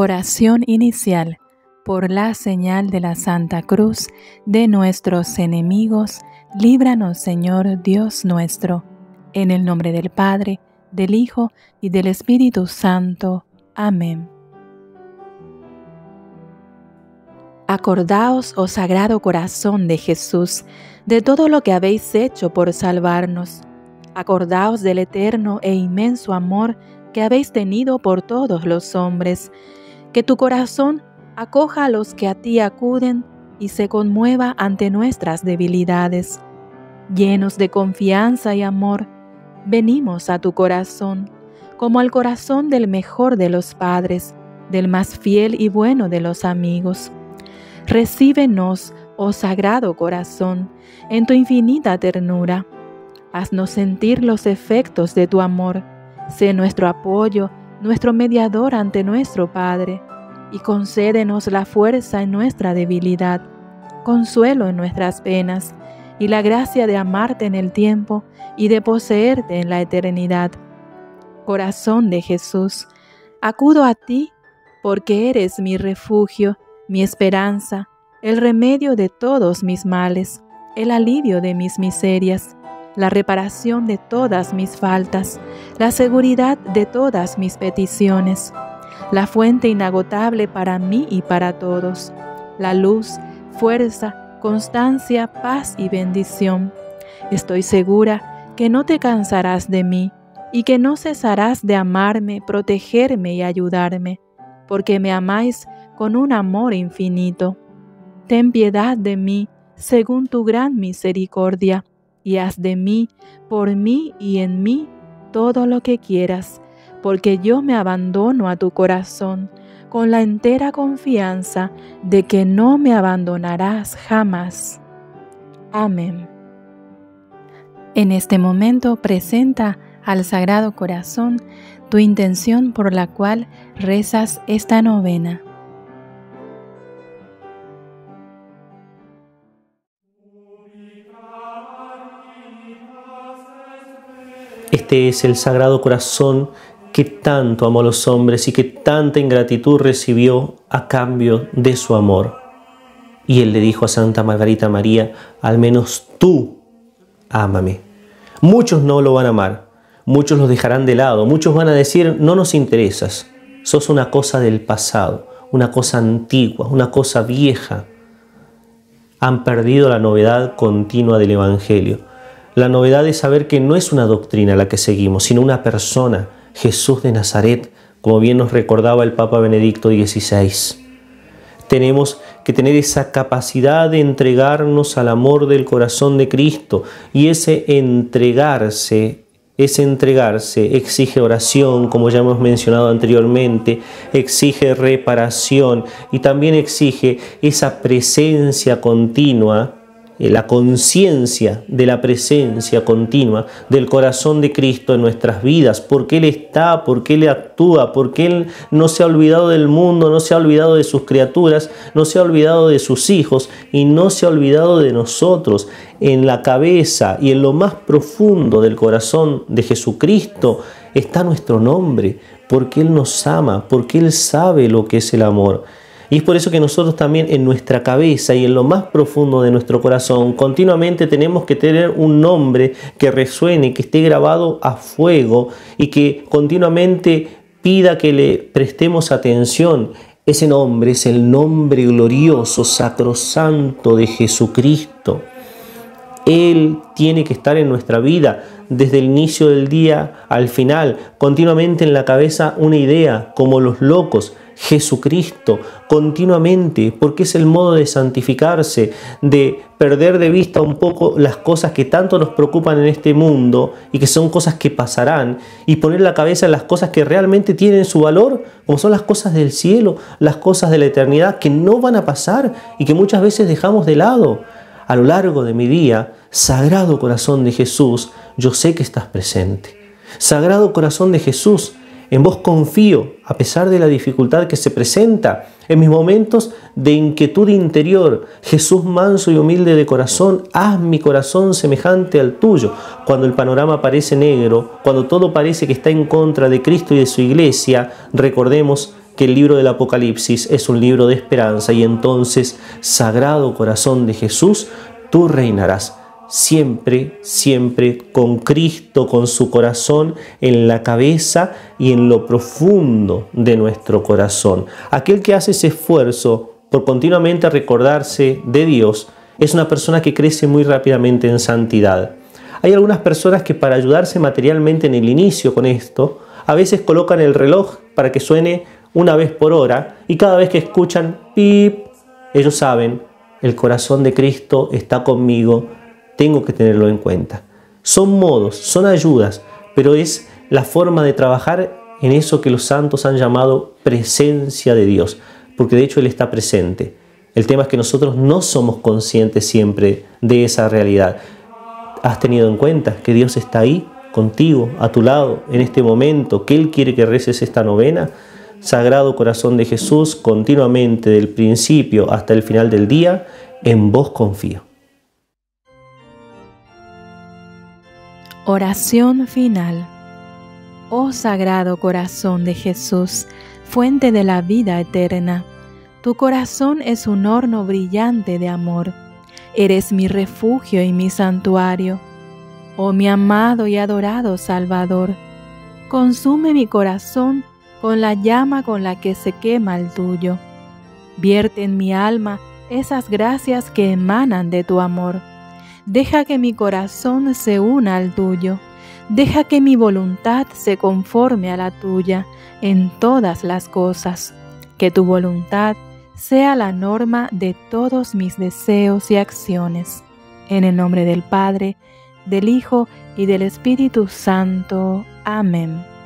Oración inicial por la señal de la Santa Cruz de nuestros enemigos, líbranos, Señor Dios nuestro. En el nombre del Padre, del Hijo y del Espíritu Santo. Amén. Acordaos, oh Sagrado Corazón de Jesús, de todo lo que habéis hecho por salvarnos. Acordaos del eterno e inmenso amor que habéis tenido por todos los hombres. Que tu corazón acoja a los que a ti acuden y se conmueva ante nuestras debilidades. Llenos de confianza y amor, venimos a tu corazón, como al corazón del mejor de los padres, del más fiel y bueno de los amigos. Recíbenos, oh Sagrado Corazón, en tu infinita ternura. Haznos sentir los efectos de tu amor. Sé nuestro apoyo, nuestro mediador ante nuestro Padre, y concédenos la fuerza en nuestra debilidad, consuelo en nuestras penas, y la gracia de amarte en el tiempo y de poseerte en la eternidad. Corazón de Jesús, acudo a ti porque eres mi refugio, mi esperanza, el remedio de todos mis males, el alivio de mis miserias, la reparación de todas mis faltas, la seguridad de todas mis peticiones, la fuente inagotable para mí y para todos, la luz, fuerza, constancia, paz y bendición. Estoy segura que no te cansarás de mí y que no cesarás de amarme, protegerme y ayudarme, porque me amáis con un amor infinito. Ten piedad de mí según tu gran misericordia, y haz de mí, por mí y en mí, todo lo que quieras, porque yo me abandono a tu corazón con la entera confianza de que no me abandonarás jamás. Amén. En este momento presenta al Sagrado Corazón tu intención por la cual rezas esta novena. Este es el Sagrado Corazón que tanto amó a los hombres y que tanta ingratitud recibió a cambio de su amor. Y él le dijo a Santa Margarita María, al menos tú, ámame. Muchos no lo van a amar, muchos los dejarán de lado, muchos van a decir, no nos interesas, sos una cosa del pasado, una cosa antigua, una cosa vieja. Han perdido la novedad continua del Evangelio. La novedad es saber que no es una doctrina la que seguimos, sino una persona, Jesús de Nazaret, como bien nos recordaba el Papa Benedicto XVI. Tenemos que tener esa capacidad de entregarnos al amor del corazón de Cristo, y ese entregarse exige oración, como ya hemos mencionado anteriormente, exige reparación y también exige esa presencia continua, la conciencia de la presencia continua del corazón de Cristo en nuestras vidas, porque Él está, porque Él actúa, porque Él no se ha olvidado del mundo, no se ha olvidado de sus criaturas, no se ha olvidado de sus hijos y no se ha olvidado de nosotros. En la cabeza y en lo más profundo del corazón de Jesucristo está nuestro nombre, porque Él nos ama, porque Él sabe lo que es el amor. Y es por eso que nosotros también en nuestra cabeza y en lo más profundo de nuestro corazón continuamente tenemos que tener un nombre que resuene, que esté grabado a fuego y que continuamente pida que le prestemos atención. Ese nombre es el nombre glorioso, sacrosanto de Jesucristo. Él tiene que estar en nuestra vida desde el inicio del día al final, continuamente en la cabeza una idea, como los locos, Jesucristo, continuamente, porque es el modo de santificarse, de perder de vista un poco las cosas que tanto nos preocupan en este mundo y que son cosas que pasarán, y poner la cabeza en las cosas que realmente tienen su valor, como son las cosas del cielo, las cosas de la eternidad, que no van a pasar y que muchas veces dejamos de lado. A lo largo de mi día, Sagrado Corazón de Jesús, yo sé que estás presente. Sagrado Corazón de Jesús, en vos confío, a pesar de la dificultad que se presenta. En mis momentos de inquietud interior, Jesús manso y humilde de corazón, haz mi corazón semejante al tuyo. Cuando el panorama parece negro, cuando todo parece que está en contra de Cristo y de su Iglesia, recordemos que el libro del Apocalipsis es un libro de esperanza, y entonces, Sagrado Corazón de Jesús, tú reinarás siempre, siempre con Cristo, con su corazón en la cabeza y en lo profundo de nuestro corazón. Aquel que hace ese esfuerzo por continuamente recordarse de Dios es una persona que crece muy rápidamente en santidad. Hay algunas personas que, para ayudarse materialmente en el inicio con esto, a veces colocan el reloj para que suene una vez por hora, y cada vez que escuchan pip, ellos saben: el corazón de Cristo está conmigo, tengo que tenerlo en cuenta. Son modos, son ayudas, pero es la forma de trabajar en eso que los santos han llamado presencia de Dios, porque de hecho Él está presente. El tema es que nosotros no somos conscientes siempre de esa realidad. ¿Has tenido en cuenta que Dios está ahí, contigo, a tu lado, en este momento, que Él quiere que reces esta novena? Sagrado Corazón de Jesús, continuamente, del principio hasta el final del día, en vos confío. Oración final. Oh Sagrado Corazón de Jesús, fuente de la vida eterna, tu corazón es un horno brillante de amor. Eres mi refugio y mi santuario. Oh mi amado y adorado Salvador, consume mi corazón con la llama con la que se quema el tuyo. Vierte en mi alma esas gracias que emanan de tu amor. Deja que mi corazón se una al tuyo. Deja que mi voluntad se conforme a la tuya en todas las cosas. Que tu voluntad sea la norma de todos mis deseos y acciones. En el nombre del Padre, del Hijo y del Espíritu Santo. Amén.